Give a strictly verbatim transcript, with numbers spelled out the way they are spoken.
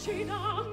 China.